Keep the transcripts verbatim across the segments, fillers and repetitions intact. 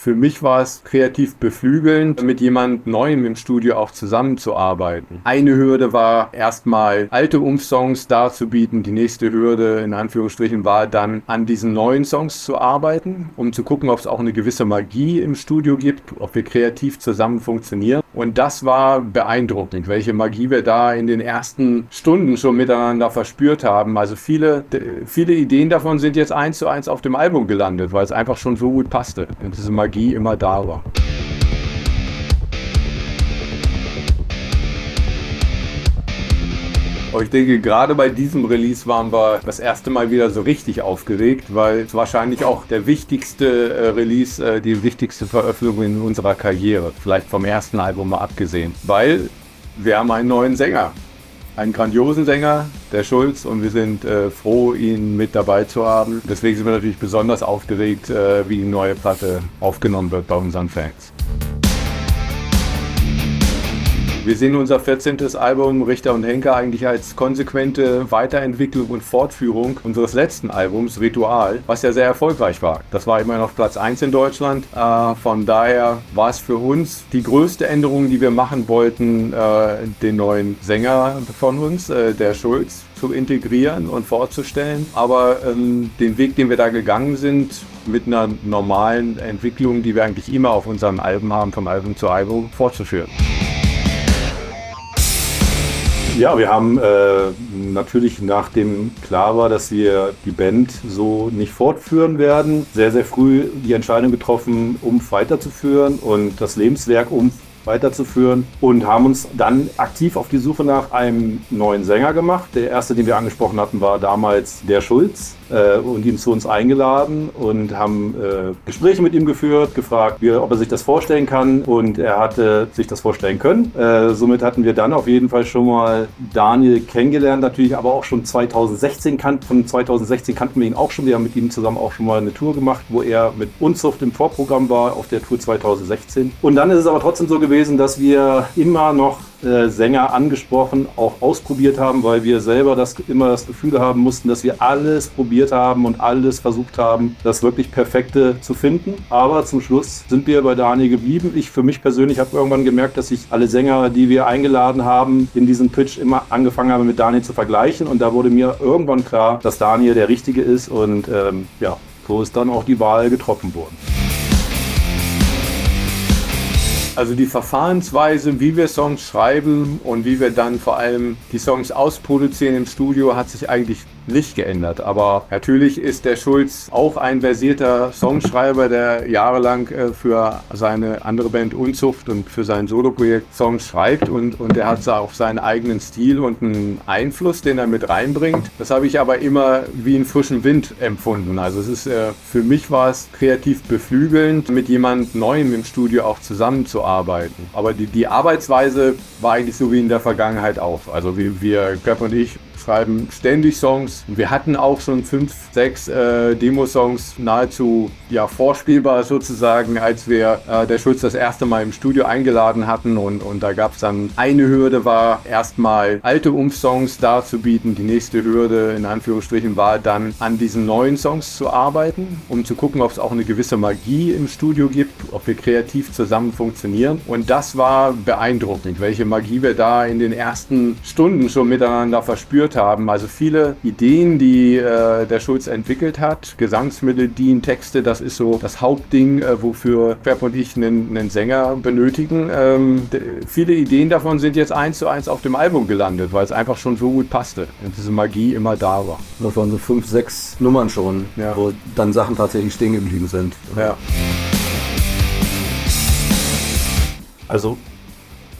Für mich war es kreativ beflügelnd, mit jemand Neuem im Studio auch zusammenzuarbeiten. Eine Hürde war erstmal alte Oomph-Songs darzubieten. Die nächste Hürde in Anführungsstrichen war dann an diesen neuen Songs zu arbeiten, um zu gucken, ob es auch eine gewisse Magie im Studio gibt, ob wir kreativ zusammen funktionieren. Und das war beeindruckend, welche Magie wir da in den ersten Stunden schon miteinander verspürt haben. Also viele, viele Ideen davon sind jetzt eins zu eins auf dem Album gelandet, weil es einfach schon so gut passte. Und diese Magie Magie immer da war. Ich denke, gerade bei diesem Release waren wir das erste Mal wieder so richtig aufgeregt, weil es wahrscheinlich auch der wichtigste Release, die wichtigste Veröffentlichung in unserer Karriere, vielleicht vom ersten Album mal abgesehen, weil wir haben einen neuen Sänger, einen grandiosen Sänger, der Schulz, und wir sind äh, froh, ihn mit dabei zu haben. Deswegen sind wir natürlich besonders aufgeregt, äh, wie die neue Platte aufgenommen wird bei unseren Fans. Wir sehen unser vierzehntes Album Richter und Henker eigentlich als konsequente Weiterentwicklung und Fortführung unseres letzten Albums Ritual, was ja sehr erfolgreich war. Das war immerhin auf Platz eins in Deutschland. Äh, von daher war es für uns die größte Änderung, die wir machen wollten, äh, den neuen Sänger von uns, äh, der Schulz, zu integrieren und vorzustellen. Aber ähm, den Weg, den wir da gegangen sind, mit einer normalen Entwicklung, die wir eigentlich immer auf unseren Alben haben, vom Album zu Album, fortzuführen. Ja, wir haben äh, natürlich, nachdem klar war, dass wir die Band so nicht fortführen werden, sehr, sehr früh die Entscheidung getroffen, Oomph weiterzuführen und das Lebenswerk Oomph weiterzuführen, und haben uns dann aktiv auf die Suche nach einem neuen Sänger gemacht. Der erste, den wir angesprochen hatten, war damals der Schulz, äh, und ihn zu uns eingeladen und haben äh, Gespräche mit ihm geführt, gefragt, wie, ob er sich das vorstellen kann, und er hatte sich das vorstellen können. Äh, somit hatten wir dann auf jeden Fall schon mal Daniel kennengelernt, natürlich aber auch schon zweitausendsechzehn, kan von zweitausendsechzehn kannten wir ihn auch schon, wir haben mit ihm zusammen auch schon mal eine Tour gemacht, wo er mit Unzucht im Vorprogramm war auf der Tour zweitausendsechzehn. Und dann ist es aber trotzdem so gewesen, dass wir immer noch äh, Sänger angesprochen, auch ausprobiert haben, weil wir selber das, immer das Gefühl haben mussten, dass wir alles probiert haben und alles versucht haben, das wirklich Perfekte zu finden. Aber zum Schluss sind wir bei Daniel geblieben. Ich für mich persönlich habe irgendwann gemerkt, dass ich alle Sänger, die wir eingeladen haben, in diesem Pitch immer angefangen habe, mit Daniel zu vergleichen. Und da wurde mir irgendwann klar, dass Daniel der Richtige ist, und ähm, ja, so ist dann auch die Wahl getroffen worden. Also die Verfahrensweise, wie wir Songs schreiben und wie wir dann vor allem die Songs ausproduzieren im Studio, hat sich eigentlich nicht geändert. Aber natürlich ist der Schulz auch ein versierter Songschreiber, der jahrelang für seine andere Band Unzucht und für sein Soloprojekt Songs schreibt, und, und er hat auch seinen eigenen Stil und einen Einfluss, den er mit reinbringt. Das habe ich aber immer wie einen frischen Wind empfunden. Also es ist, für mich war es kreativ beflügelnd, mit jemand Neuem im Studio auch zusammenzuarbeiten. Aber die, die Arbeitsweise war eigentlich so wie in der Vergangenheit auch. Also wie wir, Köpp und ich, schreiben ständig Songs. Wir hatten auch schon fünf, sechs äh, Demo-Songs nahezu ja, vorspielbar sozusagen, als wir äh, der Schulz das erste Mal im Studio eingeladen hatten, und, und da gab es dann eine Hürde, war erstmal alte Oomph-Songs darzubieten. Die nächste Hürde in Anführungsstrichen war dann an diesen neuen Songs zu arbeiten, um zu gucken, ob es auch eine gewisse Magie im Studio gibt, ob wir kreativ zusammen funktionieren. Und das war beeindruckend, welche Magie wir da in den ersten Stunden schon miteinander verspürt haben. Also viele Ideen, die äh, der Schulz entwickelt hat, Gesangsmelodien, Texte, das ist so das Hauptding, äh, wofür Kherson und ich einen, einen Sänger benötigen. Ähm, viele Ideen davon sind jetzt eins zu eins auf dem Album gelandet, weil es einfach schon so gut passte und diese Magie immer da war. Das waren so fünf, sechs Nummern schon, ja, wo dann Sachen tatsächlich stehen geblieben sind. Ja. Also,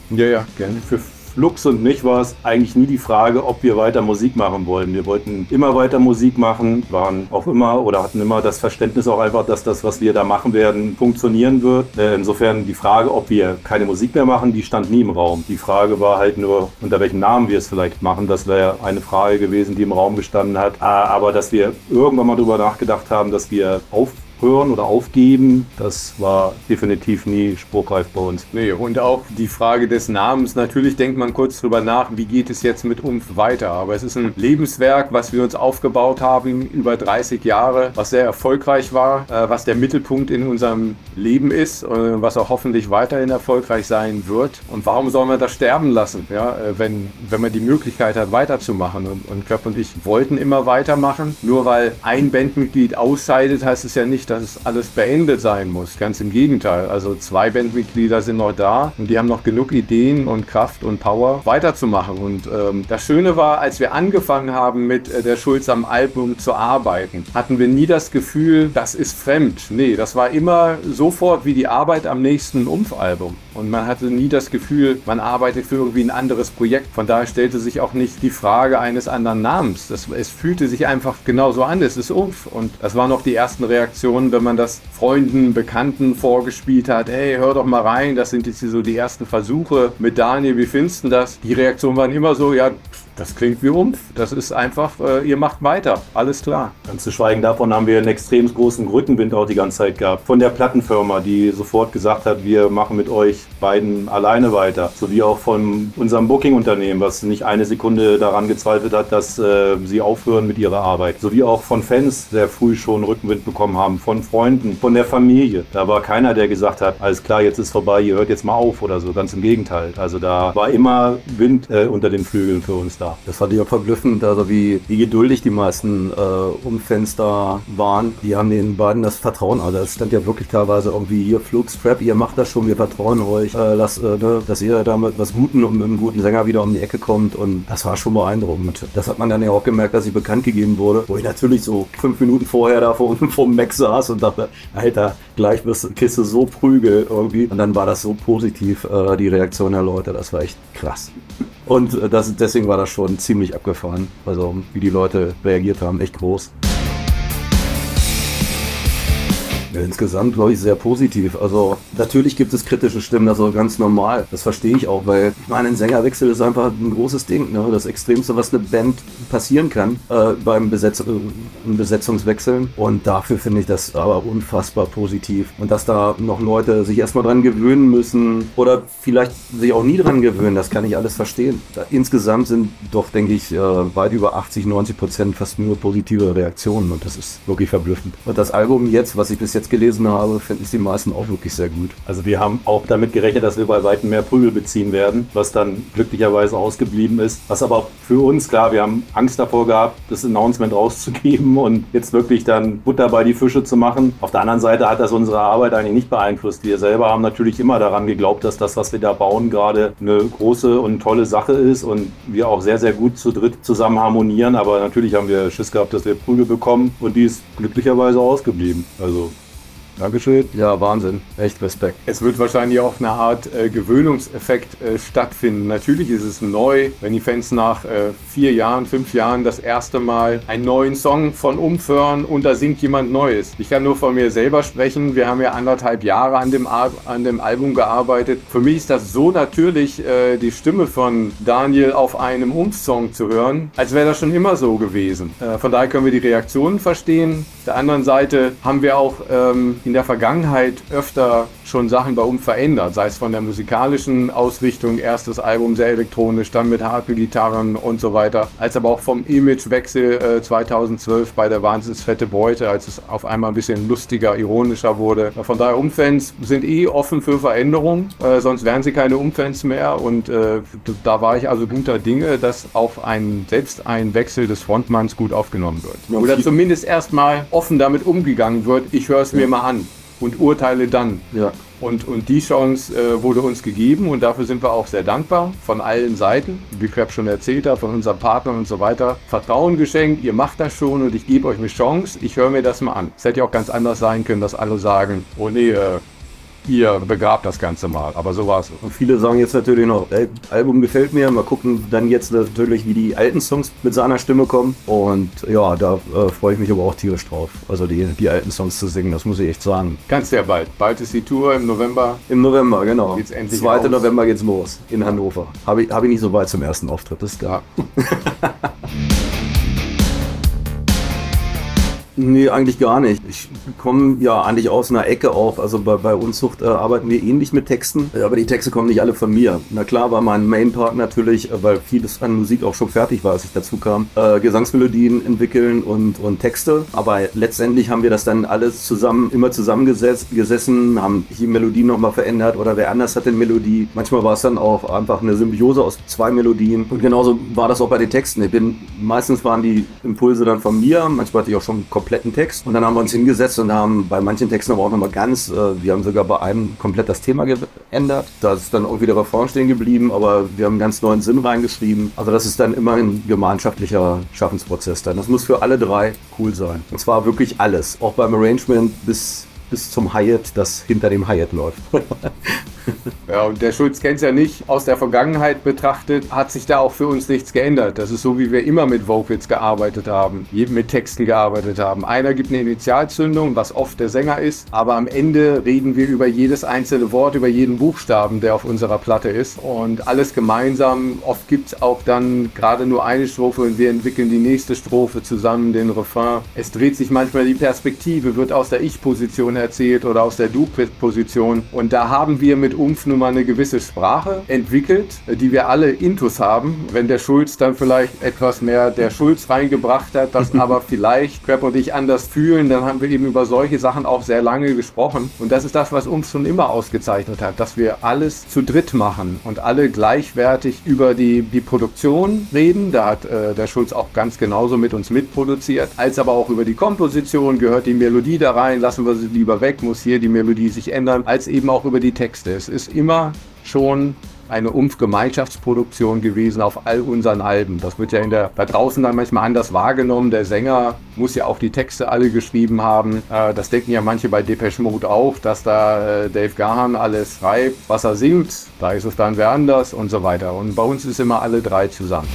ja, ja, gerne. Für Lux und mich war es eigentlich nie die Frage, ob wir weiter Musik machen wollen. Wir wollten immer weiter Musik machen, waren auch immer oder hatten immer das Verständnis auch einfach, dass das, was wir da machen werden, funktionieren wird. Insofern die Frage, ob wir keine Musik mehr machen, die stand nie im Raum. Die Frage war halt nur, unter welchem Namen wir es vielleicht machen. Das wäre eine Frage gewesen, die im Raum gestanden hat. Aber dass wir irgendwann mal darüber nachgedacht haben, dass wir auf hören oder aufgeben, das war definitiv nie spruchreif bei uns. Nee, und auch die Frage des Namens. Natürlich denkt man kurz drüber nach, wie geht es jetzt mit Oomph weiter. Aber es ist ein Lebenswerk, was wir uns aufgebaut haben über dreißig Jahre, was sehr erfolgreich war, was der Mittelpunkt in unserem Leben ist und was auch hoffentlich weiterhin erfolgreich sein wird. Und warum soll man das sterben lassen, ja, wenn, wenn man die Möglichkeit hat, weiterzumachen? Und, und Köpp und ich wollten immer weitermachen. Nur weil ein Bandmitglied ausseidet, heißt es ja nicht, dass es alles beendet sein muss. Ganz im Gegenteil. Also zwei Bandmitglieder sind noch da und die haben noch genug Ideen und Kraft und Power weiterzumachen. Und ähm, das Schöne war, als wir angefangen haben mit äh, der Schulz am Album zu arbeiten, hatten wir nie das Gefühl, das ist fremd. Nee, das war immer sofort wie die Arbeit am nächsten Oomph-Album. Und man hatte nie das Gefühl, man arbeitet für irgendwie ein anderes Projekt. Von daher stellte sich auch nicht die Frage eines anderen Namens. Das, es fühlte sich einfach genauso an. Es ist Oomph. Und das waren noch die ersten Reaktionen, wenn man das Freunden, Bekannten vorgespielt hat, hey, hör doch mal rein, das sind jetzt hier so die ersten Versuche mit Daniel, wie findest du das? Die Reaktionen waren immer so, ja, das klingt wie Oomph, das ist einfach, äh, ihr macht weiter, alles klar. Ganz zu schweigen davon haben wir einen extrem großen Rückenwind auch die ganze Zeit gehabt, von der Plattenfirma, die sofort gesagt hat, wir machen mit euch beiden alleine weiter, sowie auch von unserem Booking-Unternehmen, was nicht eine Sekunde daran gezweifelt hat, dass äh, sie aufhören mit ihrer Arbeit, sowie auch von Fans, sehr früh schon Rückenwind bekommen haben, von Freunden, von der Familie. Da war keiner, der gesagt hat, alles klar, jetzt ist vorbei, ihr hört jetzt mal auf oder so, ganz im Gegenteil. Also da war immer Wind äh, unter den Flügeln für uns da. Das fand ich auch verblüffend, also wie, wie geduldig die meisten äh, Oomph-Fans da waren. Die haben den beiden das Vertrauen, also es stand ja wirklich teilweise irgendwie hier Flugstrap, ihr macht das schon, wir vertrauen euch, äh, dass, äh, ne, dass ihr damit was Guten und mit einem guten Sänger wieder um die Ecke kommt, und das war schon beeindruckend. Das hat man dann ja auch gemerkt, dass ich bekannt gegeben wurde, wo ich natürlich so fünf Minuten vorher da vor, vor dem Mac saß und dachte, Alter, gleich wirst du Kiste so prügel irgendwie. Und dann war das so positiv, äh, die Reaktion der Leute, das war echt krass. Und das, deswegen war das schon ziemlich abgefahren, also wie die Leute reagiert haben, echt groß. Insgesamt, glaube ich, sehr positiv. Also natürlich gibt es kritische Stimmen, das ist auch ganz normal. Das verstehe ich auch, weil ich meine, ein Sängerwechsel ist einfach ein großes Ding. Ne? Das Extremste, was eine Band passieren kann äh, beim Besetz äh, Besetzungswechseln. Und dafür finde ich das aber unfassbar positiv. Und dass da noch Leute sich erstmal dran gewöhnen müssen oder vielleicht sich auch nie dran gewöhnen, das kann ich alles verstehen. Da, insgesamt sind doch, denke ich, äh, weit über achtzig, neunzig Prozent fast nur positive Reaktionen. Und das ist wirklich verblüffend. Und das Album jetzt, was ich bis jetzt gelesen habe, finden es die meisten auch wirklich sehr gut. Also wir haben auch damit gerechnet, dass wir bei weitem mehr Prügel beziehen werden, was dann glücklicherweise ausgeblieben ist. Was aber für uns, klar, wir haben Angst davor gehabt, das Announcement rauszugeben und jetzt wirklich dann Butter bei die Fische zu machen. Auf der anderen Seite hat das unsere Arbeit eigentlich nicht beeinflusst. Wir selber haben natürlich immer daran geglaubt, dass das, was wir da bauen, gerade eine große und tolle Sache ist und wir auch sehr, sehr gut zu dritt zusammen harmonieren. Aber natürlich haben wir Schiss gehabt, dass wir Prügel bekommen, und die ist glücklicherweise ausgeblieben. Also Dankeschön. Ja, Wahnsinn. Echt Respekt. Es wird wahrscheinlich auch eine Art äh, Gewöhnungseffekt äh, stattfinden. Natürlich ist es neu, wenn die Fans nach äh, vier Jahren, fünf Jahren das erste Mal einen neuen Song von Oomph hören und da singt jemand Neues. Ich kann nur von mir selber sprechen. Wir haben ja anderthalb Jahre an dem, Ar an dem Album gearbeitet. Für mich ist das so natürlich, äh, die Stimme von Daniel auf einem Oomph-Song zu hören, als wäre das schon immer so gewesen. Äh, von daher können wir die Reaktionen verstehen. Auf der anderen Seite haben wir auch ähm, in der Vergangenheit öfter schon Sachen bei Oomph verändert, sei es von der musikalischen Ausrichtung, erstes Album sehr elektronisch, dann mit harten Gitarren und so weiter, als aber auch vom Imagewechsel äh, zweitausendzwölf bei der Wahnsinns fette Beute, als es auf einmal ein bisschen lustiger, ironischer wurde. Von daher, Oomph-Fans sind eh offen für Veränderungen, äh, sonst wären sie keine Oomph-Fans mehr, und äh, da war ich also guter Dinge, dass auf einen, selbst ein Wechsel des Frontmanns gut aufgenommen wird. Oder zumindest erstmal offen damit umgegangen wird, ich höre es mir mal an und urteile dann. Ja. Und, und die Chance äh, wurde uns gegeben, und dafür sind wir auch sehr dankbar von allen Seiten, wie Krepp schon erzählt hat, von unseren Partnern und so weiter. Vertrauen geschenkt, ihr macht das schon und ich gebe euch eine Chance, ich höre mir das mal an. Es hätte ja auch ganz anders sein können, dass alle sagen, oh nee, äh, ihr begrabt das Ganze mal, aber so war es. Und viele sagen jetzt natürlich noch, ey, Album gefällt mir, mal gucken dann jetzt natürlich, wie die alten Songs mit seiner Stimme kommen, und ja, da äh, freue ich mich aber auch tierisch drauf, also die, die alten Songs zu singen, das muss ich echt sagen. Kannst ja bald, bald ist die Tour im November. Im November, genau, geht's endlich zweiten aus. November geht's los, in Hannover. Habe ich, hab ich nicht so weit zum ersten Auftritt, das ist klar. Nee, eigentlich gar nicht. Ich komme ja eigentlich aus einer Ecke auf. Also bei, bei Unzucht äh, arbeiten wir ähnlich mit Texten, aber die Texte kommen nicht alle von mir. Na klar war mein Mainpart natürlich, weil vieles an Musik auch schon fertig war, als ich dazu kam, äh, Gesangsmelodien entwickeln und, und Texte. Aber letztendlich haben wir das dann alles zusammen, immer zusammengesessen, haben die Melodien nochmal verändert oder wer anders hat eine Melodie. Manchmal war es dann auch einfach eine Symbiose aus zwei Melodien. Und genauso war das auch bei den Texten. Ich bin, meistens waren die Impulse dann von mir, manchmal hatte ich auch schon kompletten Text und dann haben wir uns hingesetzt und haben bei manchen Texten aber auch nochmal ganz, äh, wir haben sogar bei einem komplett das Thema geändert. Da ist dann irgendwie der Refrain stehen geblieben, aber wir haben einen ganz neuen Sinn reingeschrieben. Also das ist dann immer ein gemeinschaftlicher Schaffensprozess dann. Das muss für alle drei cool sein. Und zwar wirklich alles. Auch beim Arrangement bis, bis zum Hi-Hat, das hinter dem Hi-Hat läuft. Ja, und der Schulz kennt's ja nicht. Aus der Vergangenheit betrachtet hat sich da auch für uns nichts geändert. Das ist so, wie wir immer mit Vocals gearbeitet haben, mit Texten gearbeitet haben. Einer gibt eine Initialzündung, was oft der Sänger ist, aber am Ende reden wir über jedes einzelne Wort, über jeden Buchstaben, der auf unserer Platte ist und alles gemeinsam. Oft gibt's auch dann gerade nur eine Strophe und wir entwickeln die nächste Strophe zusammen, den Refrain. Es dreht sich manchmal die Perspektive, wird aus der Ich-Position erzählt oder aus der Du-Position und da haben wir mit Oomph nun mal eine gewisse Sprache entwickelt, die wir alle intus haben. Wenn der Schulz dann vielleicht etwas mehr der Schulz reingebracht hat, das aber vielleicht Crap und ich anders fühlen, dann haben wir eben über solche Sachen auch sehr lange gesprochen. Und das ist das, was uns schon immer ausgezeichnet hat, dass wir alles zu dritt machen und alle gleichwertig über die, die Produktion reden. Da hat äh, der Schulz auch ganz genauso mit uns mitproduziert, als aber auch über die Komposition, gehört die Melodie da rein, lassen wir sie lieber weg, muss hier die Melodie sich ändern, als eben auch über die Texte. Es ist immer schon eine Oomph-Gemeinschaftsproduktion gewesen auf all unseren Alben. Das wird ja in der, da draußen dann manchmal anders wahrgenommen. Der Sänger muss ja auch die Texte alle geschrieben haben. Äh, das denken ja manche bei Depeche Mode auch, dass da äh, Dave Gahan alles schreibt, was er singt. Da ist es dann wer anders und so weiter. Und bei uns ist immer alle drei zusammen.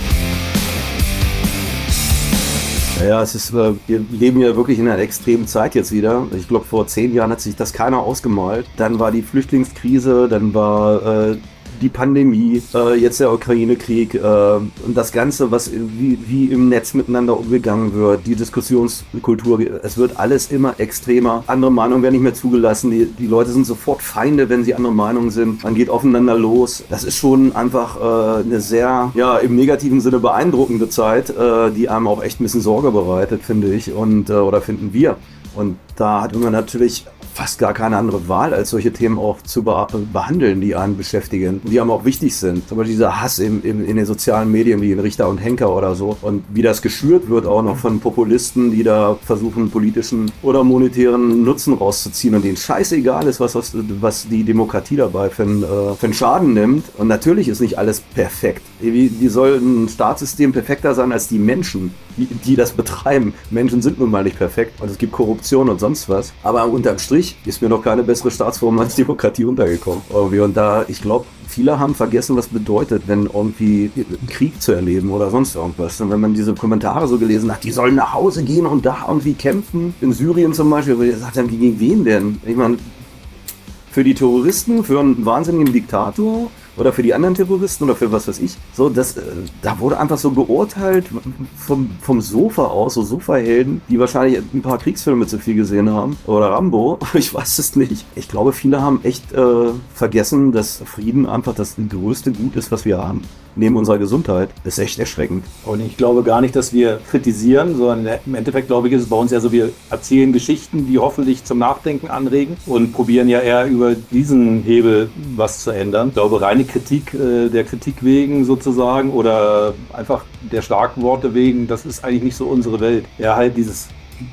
Ja, es ist, wir leben ja wirklich in einer extremen Zeit jetzt wieder. Ich glaube, vor zehn Jahren hat sich das keiner ausgemalt. Dann war die Flüchtlingskrise, dann war äh, die Pandemie, äh, jetzt der Ukraine-Krieg äh, und das Ganze, was wie, wie im Netz miteinander umgegangen wird, die Diskussionskultur, es wird alles immer extremer. Andere Meinungen werden nicht mehr zugelassen, die, die Leute sind sofort Feinde, wenn sie andere Meinungen sind. Man geht aufeinander los. Das ist schon einfach äh, eine sehr, ja, im negativen Sinne beeindruckende Zeit, äh, die einem auch echt ein bisschen Sorge bereitet, finde ich, und äh, oder finden wir. Und da hat man natürlich fast gar keine andere Wahl, als solche Themen auch zu be behandeln, die einen beschäftigen, die einem auch wichtig sind. Zum Beispiel dieser Hass im, im, in den sozialen Medien wie in Richter und Henker oder so. Und wie das geschürt wird auch noch von Populisten, die da versuchen, politischen oder monetären Nutzen rauszuziehen und denen scheißegal ist, was, was, was die Demokratie dabei für einen, äh, für einen Schaden nimmt. Und natürlich ist nicht alles perfekt. Wie, wie soll ein Staatssystem perfekter sein als die Menschen, die, die das betreiben? Menschen sind nun mal nicht perfekt und es gibt Korruption und sonst was. Aber unterm Strich ist mir noch keine bessere Staatsform als Demokratie untergekommen. Und da, ich glaube, viele haben vergessen, was bedeutet, wenn irgendwie Krieg zu erleben oder sonst irgendwas. Und wenn man diese Kommentare so gelesen hat, die sollen nach Hause gehen und da irgendwie kämpfen. In Syrien zum Beispiel, wo ich gesagt habe, gegen wen denn? Ich meine, für die Terroristen, für einen wahnsinnigen Diktator oder für die anderen Terroristen oder für was weiß ich. So, das, äh, da wurde einfach so geurteilt vom, vom Sofa aus, so Sofahelden, die wahrscheinlich ein paar Kriegsfilme zu viel gesehen haben. Oder Rambo, ich weiß es nicht. Ich glaube, viele haben echt äh, vergessen, dass Frieden einfach das größte Gut ist, was wir haben. Neben unserer Gesundheit. Das ist echt erschreckend. Und ich glaube gar nicht, dass wir kritisieren, sondern im Endeffekt, glaube ich, ist es bei uns ja so, wir erzählen Geschichten, die hoffentlich zum Nachdenken anregen und probieren ja eher über diesen Hebel was zu ändern. Ich glaube, reine Kritik äh, der Kritik wegen sozusagen oder einfach der starken Worte wegen, das ist eigentlich nicht so unsere Welt. Ja, halt dieses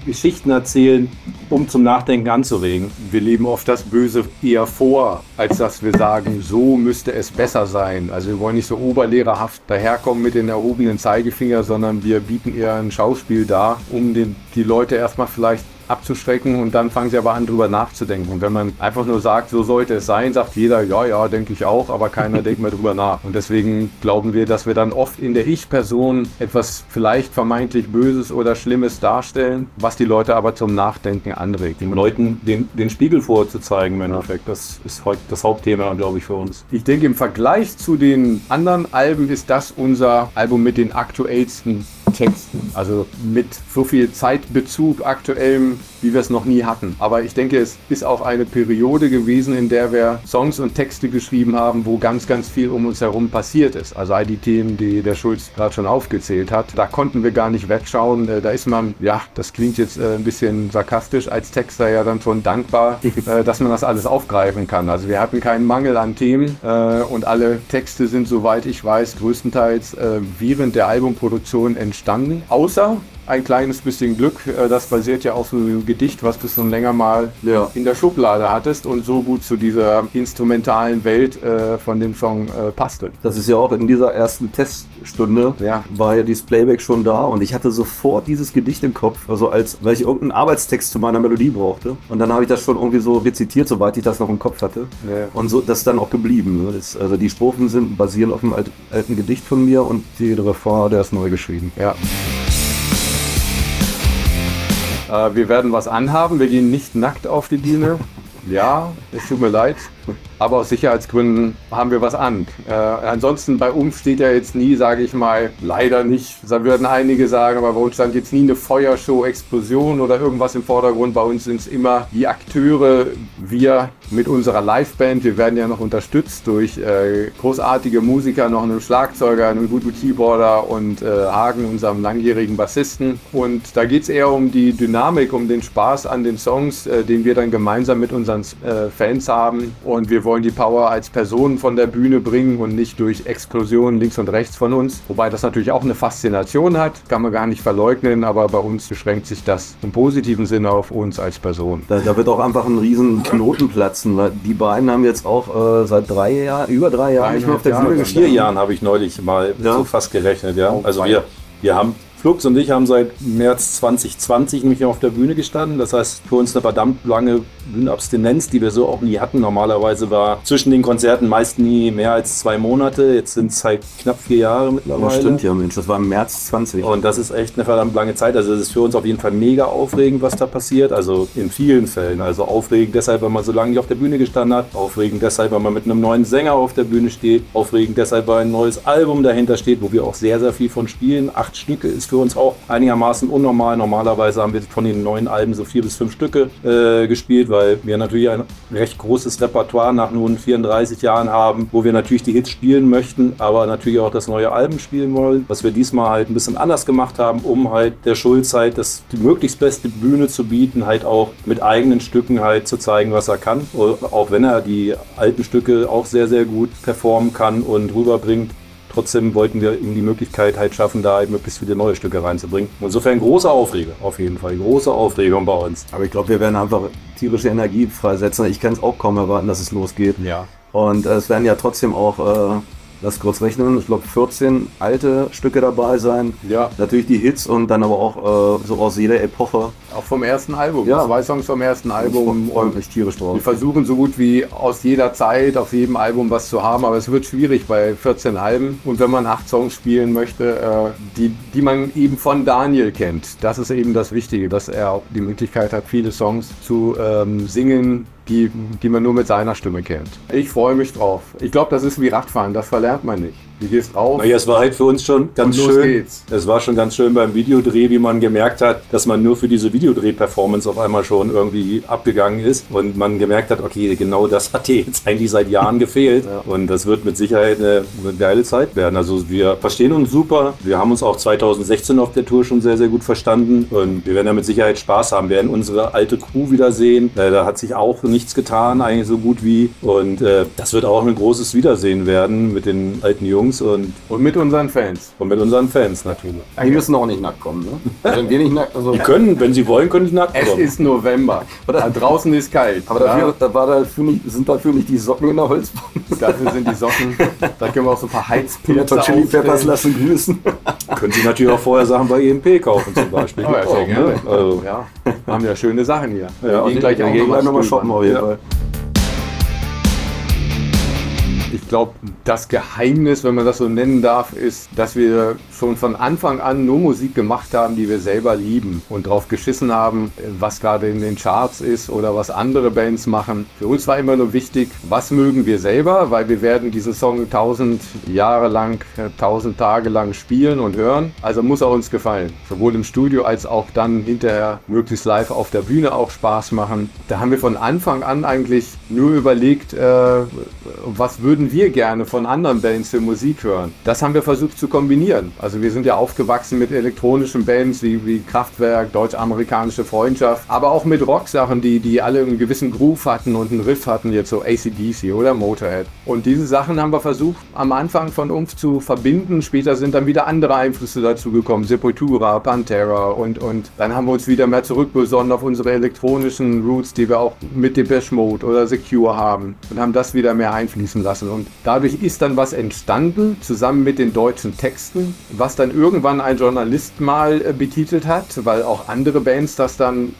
Geschichten erzählen, um zum Nachdenken anzuregen. Wir leben oft das Böse eher vor, als dass wir sagen, so müsste es besser sein. Also wir wollen nicht so oberlehrerhaft daherkommen mit den erhobenen Zeigefinger, sondern wir bieten eher ein Schauspiel dar, um den, die Leute erstmal vielleicht abzuschrecken und dann fangen sie aber an, drüber nachzudenken. Und wenn man einfach nur sagt, so sollte es sein, sagt jeder, ja, ja, denke ich auch, aber keiner denkt mehr drüber nach. Und deswegen glauben wir, dass wir dann oft in der Ich-Person etwas vielleicht vermeintlich Böses oder Schlimmes darstellen, was die Leute aber zum Nachdenken anregt. Den Leuten den, den Spiegel vorzuzeigen im Endeffekt, das ist heute das Hauptthema, glaube ich, für uns. Ich denke, im Vergleich zu den anderen Alben ist das unser Album mit den aktuellsten Texten. Also mit so viel Zeitbezug aktuellem, wie wir es noch nie hatten. Aber ich denke, es ist auch eine Periode gewesen, in der wir Songs und Texte geschrieben haben, wo ganz, ganz viel um uns herum passiert ist. Also all die Themen, die der Schulz gerade schon aufgezählt hat, da konnten wir gar nicht wegschauen. Da ist man, ja, das klingt jetzt ein bisschen sarkastisch, als Texter ja dann schon dankbar, dass man das alles aufgreifen kann. Also wir hatten keinen Mangel an Themen und alle Texte sind, soweit ich weiß, größtenteils während der Albumproduktion entstanden, außer ein kleines bisschen Glück, das basiert ja auf einem Gedicht, was du schon länger mal ja. in der Schublade hattest und so gut zu dieser instrumentalen Welt äh, von dem Song äh, passte. Das ist ja auch in dieser ersten Teststunde, ja. war ja dieses Playback schon da und ich hatte sofort dieses Gedicht im Kopf, also als, weil ich irgendeinen Arbeitstext zu meiner Melodie brauchte und dann habe ich das schon irgendwie so rezitiert, soweit ich das noch im Kopf hatte ja. und so, das ist dann auch geblieben. Ne? Das, also die Strophen sind basierend auf einem alten, alten Gedicht von mir und die Refrain, der ist neu geschrieben. Ja. Wir werden was anhaben, wir gehen nicht nackt auf die Bühne. Ja, es tut mir leid, aber aus Sicherheitsgründen haben wir was an. Äh, ansonsten bei Oomph steht ja jetzt nie, sage ich mal, leider nicht, da würden einige sagen, aber bei uns stand jetzt nie eine Feuershow, Explosion oder irgendwas im Vordergrund. Bei uns sind es immer die Akteure, wir mit unserer Liveband. Wir werden ja noch unterstützt durch äh, großartige Musiker, noch einen Schlagzeuger, einen guten Keyboarder und äh, Hagen, unserem langjährigen Bassisten. Und da geht es eher um die Dynamik, um den Spaß an den Songs, äh, den wir dann gemeinsam mit unseren äh, Fans haben. Und wir wollen die Power als Personen von der Bühne bringen und nicht durch Explosionen links und rechts von uns. Wobei das natürlich auch eine Faszination hat, kann man gar nicht verleugnen, aber bei uns beschränkt sich das im positiven Sinne auf uns als Person. Da, da wird auch einfach ein riesen Knotenplatz. Die beiden haben jetzt auch äh, seit drei Jahren, über drei Jahren, nicht mehr auf der Bühne gespielt. Vier Jahren habe ich neulich mal ja. so fast gerechnet. Ja. Also wir, wir haben, Flux und ich haben seit März zwanzig zwanzig nämlich auf der Bühne gestanden. Das heißt für uns eine verdammt lange Bühnenabstinenz, die wir so auch nie hatten. Normalerweise war zwischen den Konzerten meist nie mehr als zwei Monate. Jetzt sind es halt knapp vier Jahre mittlerweile. Das stimmt ja, Mensch. Das war im März zwanzig. Und das ist echt eine verdammt lange Zeit. Also das ist für uns auf jeden Fall mega aufregend, was da passiert. Also in vielen Fällen. Also aufregend deshalb, weil man so lange nicht auf der Bühne gestanden hat. Aufregend deshalb, weil man mit einem neuen Sänger auf der Bühne steht. Aufregend deshalb, weil ein neues Album dahinter steht, wo wir auch sehr, sehr viel von spielen. Acht Stücke ist für uns auch einigermaßen unnormal. Normalerweise haben wir von den neuen Alben so vier bis fünf Stücke äh, gespielt, weil wir natürlich ein recht großes Repertoire nach nun vierunddreißig Jahren haben, wo wir natürlich die Hits spielen möchten, aber natürlich auch das neue Album spielen wollen, was wir diesmal halt ein bisschen anders gemacht haben, um halt der Schulz halt das die möglichst beste Bühne zu bieten, halt auch mit eigenen Stücken halt zu zeigen, was er kann. Auch wenn er die alten Stücke auch sehr, sehr gut performen kann und rüberbringt. Trotzdem wollten wir ihm die Möglichkeit halt schaffen, da halt möglichst viele neue Stücke reinzubringen. Insofern große Aufregung, auf jeden Fall. Große Aufregung bei uns. Aber ich glaube, wir werden einfach tierische Energie freisetzen. Ich kann es auch kaum erwarten, dass es losgeht. Ja. Und äh, es werden ja trotzdem auch, äh, lass kurz rechnen, ich glaube vierzehn alte Stücke dabei sein. Ja. Natürlich die Hits und dann aber auch äh, so aus jeder Epoche. Auch vom ersten Album. Ja. Zwei Songs vom ersten Album. Und ich tierisch drauf. Wir versuchen so gut wie aus jeder Zeit, auf jedem Album was zu haben, aber es wird schwierig bei vierzehn Alben. Und wenn man acht Songs spielen möchte, die, die man eben von Daniel kennt, das ist eben das Wichtige, dass er auch die Möglichkeit hat, viele Songs zu ähm, singen, die, die man nur mit seiner Stimme kennt. Ich freue mich drauf. Ich glaube, das ist wie Radfahren, das verlernt man nicht. Du gehst raus. Naja, es war halt für uns schon ganz schön. Geht's. Es war schon ganz schön beim Videodreh, wie man gemerkt hat, dass man nur für diese Videodreh-Performance auf einmal schon irgendwie abgegangen ist und man gemerkt hat, okay, genau das hat dir jetzt eigentlich seit Jahren gefehlt ja. und das wird mit Sicherheit eine, eine geile Zeit werden. Also wir verstehen uns super. Wir haben uns auch zweitausendsechzehn auf der Tour schon sehr, sehr gut verstanden und wir werden da mit Sicherheit Spaß haben. Wir werden unsere alte Crew wiedersehen. Da hat sich auch nichts getan, eigentlich so gut wie und äh, das wird auch ein großes Wiedersehen werden mit den alten Jungs. Und, und mit unseren Fans. Und mit unseren Fans natürlich. Die ja. müssen auch nicht nackt kommen, ne? Wenn wir nicht nackt, also die können, wenn sie wollen, können sie nackt kommen. Es ist November. Da draußen ist kalt. Aber dafür, ja. da war da für mich, sind dafür nicht die Socken in der Holzbank. Dafür sind die Socken. Da können wir auch so ein paar Heizpilze Chili Peppers lassen grüßen. Können Sie natürlich auch vorher Sachen bei E M P kaufen zum Beispiel. Oh, ja, auch, ne? Also. Ja. Wir haben ja schöne Sachen hier. Ja, wir gehen und gleich nochmal shoppen auf jeden Fall. Ich glaube, das Geheimnis, wenn man das so nennen darf, ist, dass wir schon von Anfang an nur Musik gemacht haben, die wir selber lieben und drauf geschissen haben, was gerade in den Charts ist oder was andere Bands machen. Für uns war immer nur wichtig, was mögen wir selber, weil wir werden diesen Song tausend Jahre lang, tausend Tage lang spielen und hören. Also muss er uns gefallen. Sowohl im Studio als auch dann hinterher möglichst live auf der Bühne auch Spaß machen. Da haben wir von Anfang an eigentlich nur überlegt, äh, was würden wir gerne von anderen Bands für Musik hören. Das haben wir versucht zu kombinieren. Also wir sind ja aufgewachsen mit elektronischen Bands wie, wie Kraftwerk, deutsch-amerikanische Freundschaft, aber auch mit Rock-Sachen, die, die alle einen gewissen Groove hatten und einen Riff hatten, jetzt so A C D C oder Motorhead. Und diese Sachen haben wir versucht am Anfang von Oomph zu verbinden. Später sind dann wieder andere Einflüsse dazu gekommen, Sepultura, Pantera und, und dann haben wir uns wieder mehr zurückbesonnen auf unsere elektronischen Roots, die wir auch mit Depeche Mode oder The Cure haben und haben das wieder mehr einfließen lassen. Und dadurch ist dann was entstanden, zusammen mit den deutschen Texten, was dann irgendwann ein Journalist mal betitelt hat, weil auch andere Bands das dann,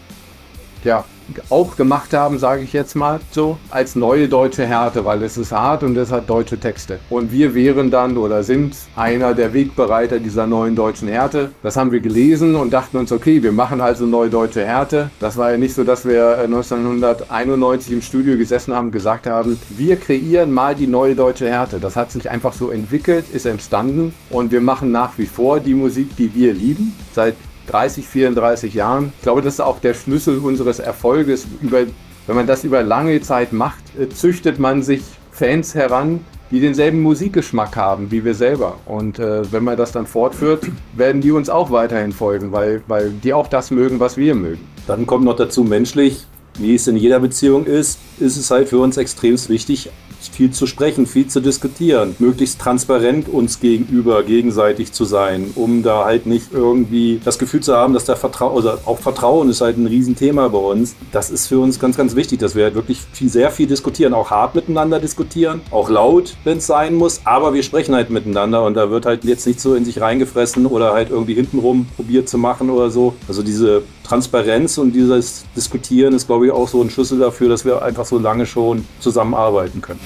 ja, auch gemacht haben, sage ich jetzt mal so, als neue deutsche Härte, weil es ist hart und es hat deutsche Texte. Und wir wären dann oder sind einer der Wegbereiter dieser neuen deutschen Härte. Das haben wir gelesen und dachten uns, okay, wir machen also neue deutsche Härte. Das war ja nicht so, dass wir neunzehnhunderteinundneunzig im Studio gesessen haben, gesagt haben, wir kreieren mal die neue deutsche Härte. Das hat sich einfach so entwickelt, ist entstanden und wir machen nach wie vor die Musik, die wir lieben, seit dreißig, vierunddreißig Jahren. Ich glaube, das ist auch der Schlüssel unseres Erfolges. Über, wenn man das über lange Zeit macht, züchtet man sich Fans heran, die denselben Musikgeschmack haben wie wir selber. Und äh, wenn man das dann fortführt, werden die uns auch weiterhin folgen, weil, weil die auch das mögen, was wir mögen. Dann kommt noch dazu menschlich, wie es in jeder Beziehung ist, ist es halt für uns extremst wichtig, viel zu sprechen, viel zu diskutieren, möglichst transparent uns gegenüber gegenseitig zu sein, um da halt nicht irgendwie das Gefühl zu haben, dass da Vertrauen, also auch Vertrauen ist halt ein Riesenthema bei uns. Das ist für uns ganz, ganz wichtig, dass wir halt wirklich viel, sehr viel diskutieren, auch hart miteinander diskutieren, auch laut, wenn es sein muss, aber wir sprechen halt miteinander und da wird halt jetzt nicht so in sich reingefressen oder halt irgendwie hintenrum probiert zu machen oder so. Also diese Transparenz und dieses Diskutieren ist, glaube ich, auch so ein Schlüssel dafür, dass wir einfach so lange schon zusammenarbeiten können.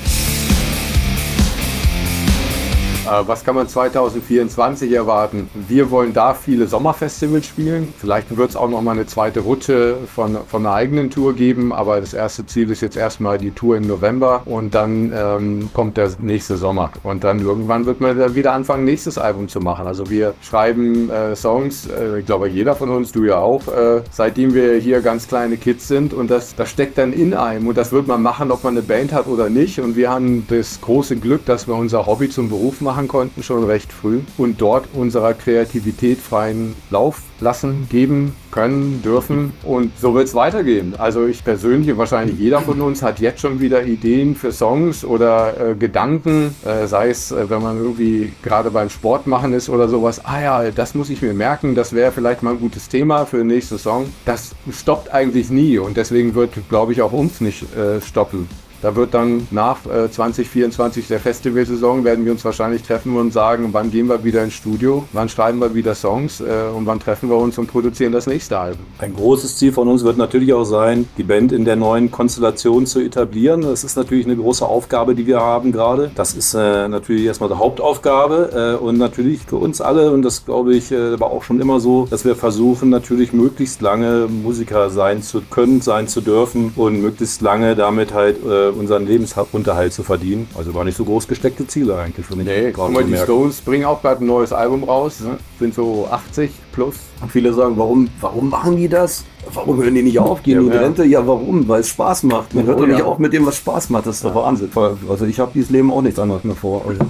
Was kann man zweitausendvierundzwanzig erwarten? Wir wollen da viele Sommerfestivals spielen. Vielleicht wird es auch noch mal eine zweite Rutsche von, von einer eigenen Tour geben, aber das erste Ziel ist jetzt erstmal die Tour im November und dann ähm, kommt der nächste Sommer. Und dann irgendwann wird man wieder anfangen, nächstes Album zu machen. Also wir schreiben äh, Songs, äh, ich glaube jeder von uns, du ja auch, äh, seitdem wir hier ganz kleine Kids sind und das, das steckt dann in einem und das wird man machen, ob man eine Band hat oder nicht. Und wir haben das große Glück, dass wir unser Hobby zum Beruf machen konnten, schon recht früh und dort unserer Kreativität freien Lauf lassen, geben können, dürfen und so wird es weitergehen. Also ich persönlich, wahrscheinlich jeder von uns hat jetzt schon wieder Ideen für Songs oder äh, Gedanken, äh, sei es, äh, wenn man irgendwie gerade beim Sport machen ist oder sowas, ah ja, das muss ich mir merken, das wäre vielleicht mal ein gutes Thema für den nächsten Song. Das stoppt eigentlich nie und deswegen wird, glaube ich, auch uns nicht äh, stoppen. Da wird dann nach äh, zweitausendvierundzwanzig der Festivalsaison, werden wir uns wahrscheinlich treffen und sagen, wann gehen wir wieder ins Studio, wann schreiben wir wieder Songs äh, und wann treffen wir uns und produzieren das nächste Album. Ein großes Ziel von uns wird natürlich auch sein, die Band in der neuen Konstellation zu etablieren. Das ist natürlich eine große Aufgabe, die wir haben gerade. Das ist äh, natürlich erstmal die Hauptaufgabe äh, und natürlich für uns alle und das glaube ich äh, war auch schon immer so, dass wir versuchen natürlich möglichst lange Musiker sein zu können, sein zu dürfen und möglichst lange damit halt äh, unseren Lebensunterhalt zu verdienen. Also war nicht so groß gesteckte Ziele eigentlich für mich. Nee, guck mal, die Stones bringen auch gerade ein neues Album raus, ne? Sind so achtzig plus. Und viele sagen, warum, warum machen die das? Warum hören die nicht auf? Gehen die in Rente? Ja, warum? Weil es Spaß macht. Man hört doch nicht auf mit dem, was Spaß macht. Das ist doch Wahnsinn. Also ich habe dieses Leben auch nichts anderes mehr vor. Also.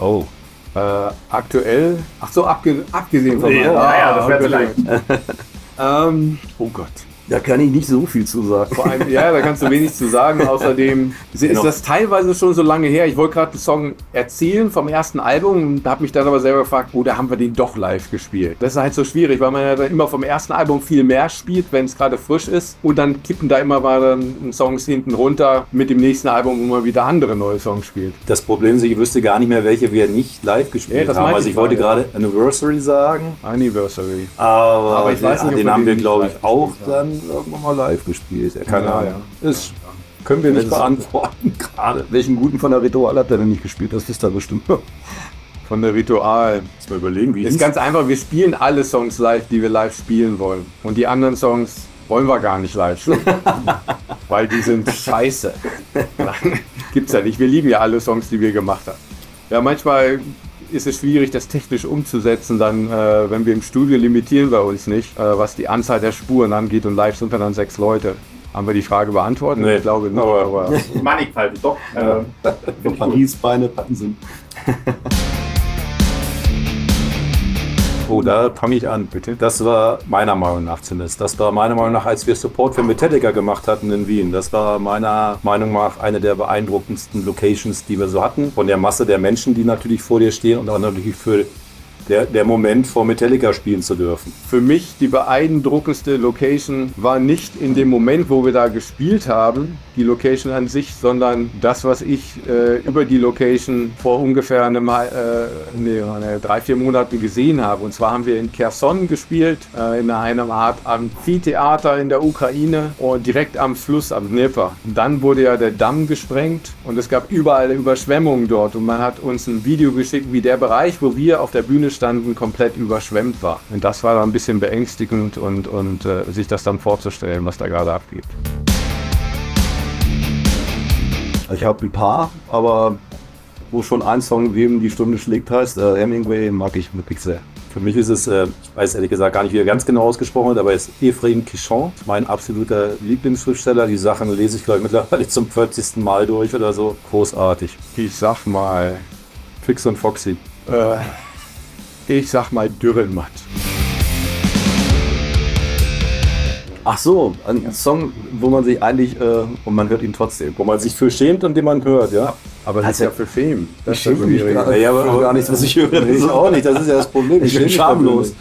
Oh. Äh, aktuell? Ach so, abge abgesehen von... Ja, ah, ja, das wäre vielleicht. Ähm, oh Gott. Da kann ich nicht so viel zu sagen. Vor allem, ja, da kannst du wenig zu sagen. Außerdem ist genau. Das teilweise schon so lange her. Ich wollte gerade einen Song erzählen vom ersten Album und habe mich dann aber selber gefragt, oh, da haben wir den doch live gespielt. Das ist halt so schwierig, weil man ja dann immer vom ersten Album viel mehr spielt, wenn es gerade frisch ist. Und dann kippen da immer mal Songs hinten runter mit dem nächsten Album, wo man wieder andere neue Songs spielt. Das Problem ist, ich wüsste gar nicht mehr, welche wir nicht live gespielt ja, haben. Also ich wollte gerade ja. Anniversary sagen. Anniversary. Aber, aber ich weiß nicht, den haben wir, glaube ich, auch dann Kherson irgendwann mal live gespielt? Er kann ja, ja. Das ja, können wir nicht beantworten gerade. Welchen guten von der Ritual hat er denn nicht gespielt? Das ist da bestimmt. Von der Ritual. Mal überlegen, wie ist ganz einfach, wir spielen alle Songs live, die wir live spielen wollen. Und die anderen Songs wollen wir gar nicht live spielen. Weil die sind scheiße. Gibt's ja nicht. Wir lieben ja alle Songs, die wir gemacht haben. Ja, manchmal ist es schwierig, das technisch umzusetzen, dann, äh, wenn wir im Studio limitieren wir uns nicht, äh, was die Anzahl der Spuren angeht und live sind wir dann sechs Leute. Haben wir die Frage beantwortet? Nee, ich glaube nicht. Aber, aber mannigfaltig, doch. Äh, Wenn Paris-Beine Patten sind. Oh, da fange ich an, bitte. Das war meiner Meinung nach zumindest. Das war meiner Meinung nach, als wir Support für Metallica gemacht hatten in Wien. Das war meiner Meinung nach eine der beeindruckendsten Locations, die wir so hatten. Von der Masse der Menschen, die natürlich vor dir stehen und auch natürlich für der, der Moment, vor Metallica spielen zu dürfen. Für mich die beeindruckendste Location war nicht in dem Moment, wo wir da gespielt haben, die Location an sich, sondern das, was ich äh, über die Location vor ungefähr einem, äh, nee, drei, vier Monaten gesehen habe. Und zwar haben wir in Kherson gespielt, äh, in einem Art Amphitheater in der Ukraine und direkt am Fluss, am Dnjepr. Dann wurde ja der Damm gesprengt und es gab überall Überschwemmungen dort. Und man hat uns ein Video geschickt, wie der Bereich, wo wir auf der Bühne standen, komplett überschwemmt war. Und das war dann ein bisschen beängstigend und, und äh, sich das dann vorzustellen, was da gerade abgeht. Ich habe ein paar, aber wo schon ein Song, wem die Stunde schlägt, heißt, äh, Hemingway mag ich wirklich sehr. Für mich ist es, äh, ich weiß ehrlich gesagt gar nicht, wie er ganz genau ausgesprochen wird, aber es ist Ephraim Kishon, mein absoluter Lieblingsschriftsteller. Die Sachen lese ich, glaube ich, mittlerweile zum vierzigsten Mal durch oder so. Großartig. Ich sag mal Fix und Foxy. Äh, ich sag mal Dürrenmatt. Ach so, ein ja. Song, wo man sich eigentlich, äh, und man hört ihn trotzdem. Wo man sich für schämt und den man hört, ja. Aber das also, ist ja für Fame. Das ist schämt mich gar, ja, aber gar nichts, was ich höre. Ich auch nicht, das ist ja das Problem. Ich, ich bin schamlos.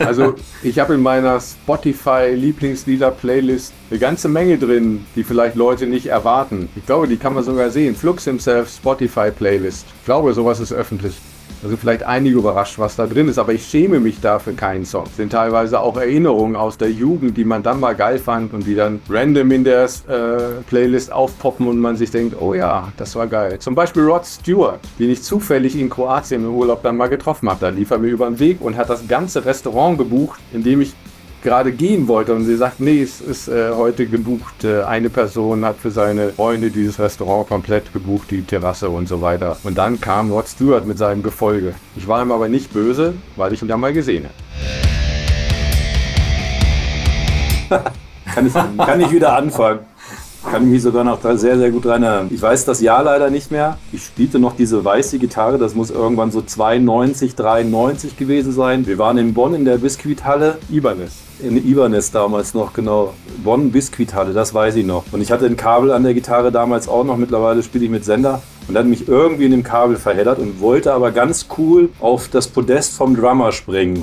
Also, ich habe in meiner Spotify-Lieblingslieder-Playlist eine ganze Menge drin, die vielleicht Leute nicht erwarten. Ich glaube, die kann man sogar sehen. Flux Himself Spotify-Playlist. Ich glaube, sowas ist öffentlich. Da sind vielleicht einige überrascht, was da drin ist, aber ich schäme mich dafür keinen Song. Es sind teilweise auch Erinnerungen aus der Jugend, die man dann mal geil fand und die dann random in der äh, Playlist aufpoppen und man sich denkt, oh ja, das war geil. Zum Beispiel Rod Stewart, den ich zufällig in Kroatien im Urlaub dann mal getroffen habe. Da lief er mir über den Weg und hat das ganze Restaurant gebucht, in dem ich gerade gehen wollte. Und sie sagt, nee, es ist äh, heute gebucht. Äh, eine Person hat für seine Freunde dieses Restaurant komplett gebucht, die Terrasse und so weiter. Und dann kam Rod Stewart mit seinem Gefolge. Ich war ihm aber nicht böse, weil ich ihn dann mal gesehen habe. kann, ich, kann ich wieder anfangen. Ich kann mich sogar noch sehr, sehr gut dran erinnern. Ich weiß das Jahr leider nicht mehr. Ich spielte noch diese weiße Gitarre. Das muss irgendwann so zweiundneunzig, dreiundneunzig gewesen sein. Wir waren in Bonn in der Biskuithalle. Ibanez. In Ibanez damals noch, genau. Bonn Biskuithalle, das weiß ich noch. Und ich hatte ein Kabel an der Gitarre damals auch noch. Mittlerweile spiele ich mit Sender. Und hat mich irgendwie in dem Kabel verheddert und wollte aber ganz cool auf das Podest vom Drummer springen.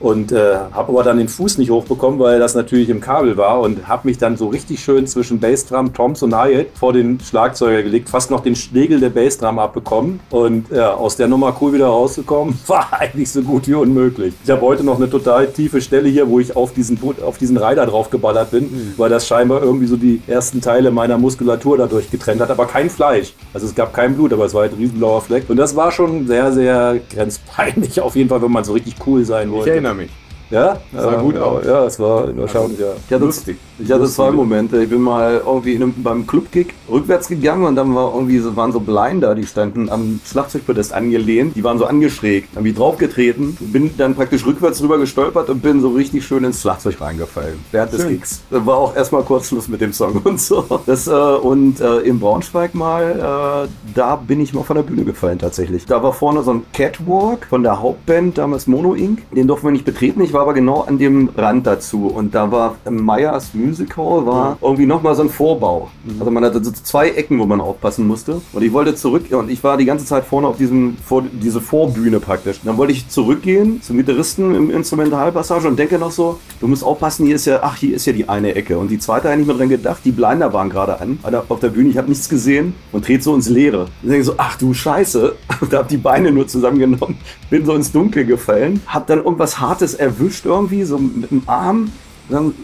Und äh, habe aber dann den Fuß nicht hochbekommen, weil das natürlich im Kabel war und habe mich dann so richtig schön zwischen Bassdrum, Toms und Hi-Hat vor den Schlagzeuger gelegt, fast noch den Schlägel der Bassdrum abbekommen und äh, aus der Nummer cool wieder rausgekommen, war eigentlich so gut wie unmöglich. Ich habe heute noch eine total tiefe Stelle hier, wo ich auf diesen, auf diesen Rider drauf geballert bin, mhm. weil das scheinbar irgendwie so die ersten Teile meiner Muskulatur dadurch getrennt hat, aber kein Fleisch. Also es gab kein Blut, aber es war halt ein riesen blauer Fleck und das war schon sehr, sehr grenzpeinlich auf jeden Fall, wenn man so richtig cool sein wollte. Mich. Ja, das sah äh, gut aus. Ja, es war überschauend, ja. Ich hatte, lustig. Ich hatte lustig. Zwei Momente. Ich bin mal irgendwie in einem, beim Clubkick rückwärts gegangen und dann war irgendwie so, waren so Blinder, die standen am Schlagzeugpodest angelehnt. Die waren so angeschrägt, haben die draufgetreten, bin dann praktisch rückwärts rüber gestolpert und bin so richtig schön ins Schlagzeug reingefallen. Während des Kicks. War auch erstmal kurz Schluss mit dem Song und so. Das, äh, und äh, in Braunschweig mal, äh, da bin ich mal von der Bühne gefallen tatsächlich. Da war vorne so ein Catwalk von der Hauptband, damals Mono Incorporated. Den durften wir nicht betreten. Ich war aber genau an dem Rand dazu und da war Meyers Music Hall, war irgendwie nochmal so ein Vorbau. Also man hatte so zwei Ecken, wo man aufpassen musste und ich wollte zurück und ich war die ganze Zeit vorne auf diesem, vor, diese Vorbühne praktisch. Dann wollte ich zurückgehen zum Gitarristen im Instrumentalpassage und denke noch so, du musst aufpassen, hier ist ja, ach hier ist ja die eine Ecke und die zweite habe ich nicht mehr dran gedacht, die Blinder waren gerade an auf der Bühne, ich habe nichts gesehen und dreht so ins Leere. Ich denke so, ach du Scheiße, und da habe die Beine nur zusammengenommen, bin so ins Dunkel gefallen, habe dann irgendwas Hartes erwischt irgendwie, so mit dem Arm dann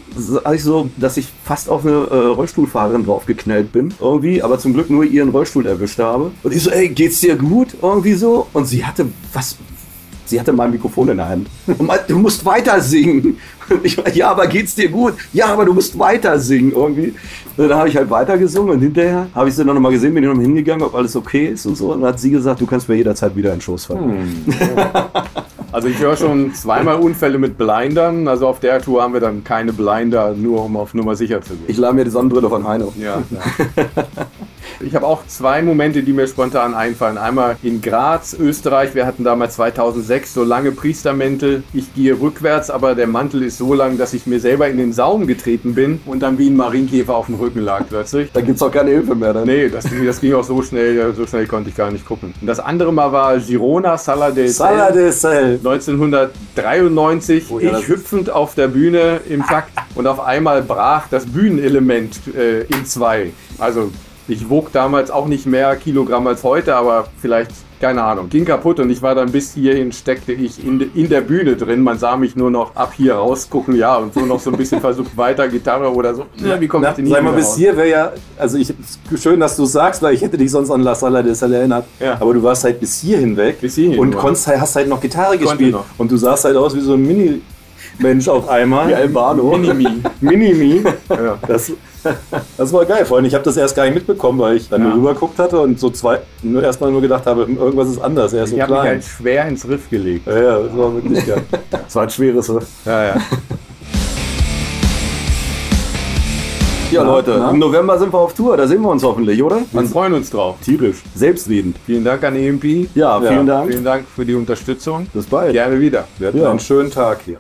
hatte ich so, dass ich fast auf eine äh, Rollstuhlfahrerin draufgeknallt bin, irgendwie, aber zum Glück nur ihren Rollstuhl erwischt habe. Und ich so, ey, geht's dir gut? Irgendwie so. Und sie hatte was. Sie hatte mein Mikrofon in der Hand. Du musst weiter singen. Ich meine, ja, aber geht's dir gut? Ja, aber du musst weiter singen irgendwie. Und dann habe ich halt weiter gesungen und hinterher habe ich sie dann nochmal gesehen, bin ich nochmal hingegangen, ob alles okay ist und so. Und dann hat sie gesagt, du kannst mir jederzeit wieder in den Schoß fallen. Hm. Also ich höre schon zweimal Unfälle mit Blindern. Also auf der Tour haben wir dann keine Blinder, nur um auf Nummer sicher zu gehen. Ich lade mir die Sonnenbrille von Heino. Ja, ja. Ich habe auch zwei Momente, die mir spontan einfallen. Einmal in Graz, Österreich. Wir hatten damals zweitausendsechs so lange Priestermäntel. Ich gehe rückwärts, aber der Mantel ist so lang, dass ich mir selber in den Saum getreten bin und dann wie ein Marienkäfer auf dem Rücken lag plötzlich. Da gibt es auch keine Hilfe mehr dann. Nee, das, das ging auch so schnell, so schnell konnte ich gar nicht gucken. Und das andere Mal war Girona, Sala del Sal, neunzehnhundertdreiundneunzig. Oh, ja, ich hüpfend auf der Bühne im Takt und auf einmal brach das Bühnenelement äh, in zwei. Also ich wog damals auch nicht mehr Kilogramm als heute, aber vielleicht, keine Ahnung, ging kaputt und ich war dann bis hierhin, steckte ich in, de, in der Bühne drin. Man sah mich nur noch ab hier rausgucken, ja, und so noch so ein bisschen versucht weiter, Gitarre oder so. Ja, wie kommt das denn hier? Sag mal, bis raus? Hier wäre ja, also ich, schön, dass du sagst, weil ich hätte dich sonst an La Sala de Sal erinnert, ja. Aber du warst halt bis hier hinweg bis hierhin und konntest, hast halt noch Gitarre gespielt noch. Und du sahst halt aus wie so ein Mini- Mensch auf einmal. Wie Albano. Minimi. Minimi. Ja. Das, das war geil, Freunde. Ich habe das erst gar nicht mitbekommen, weil ich dann ja. nur rüberguckt hatte und so zwei, nur erstmal nur gedacht habe, irgendwas ist anders. Er ist so ich habe mich halt schwer ins Riff gelegt. Ja, ja, das war wirklich geil. Das war ein schweres Riff. Ja, ja. Ja, Leute, na? Im November sind wir auf Tour, da sehen wir uns hoffentlich, oder? Wir An freuen uns drauf. Tierisch. Selbstredend. Vielen Dank an E M P. Ja, vielen ja. Dank. Vielen Dank für die Unterstützung. Bis bald. Gerne wieder. Wir hatten ja. einen schönen Tag hier.